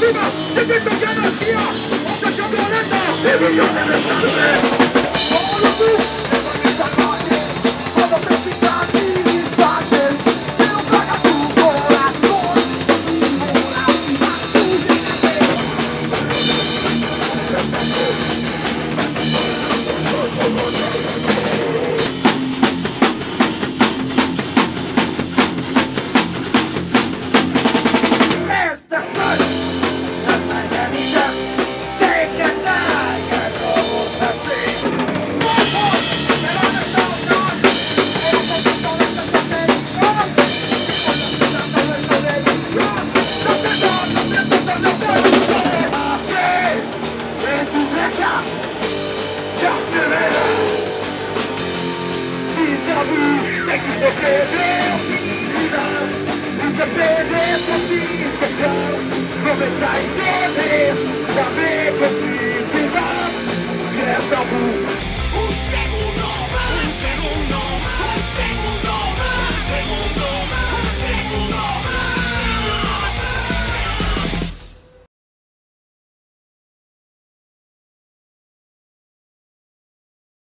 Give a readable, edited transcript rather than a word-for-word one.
viva, que te pegué energía, porque yo violenta, y yo te desastre, como lo tú.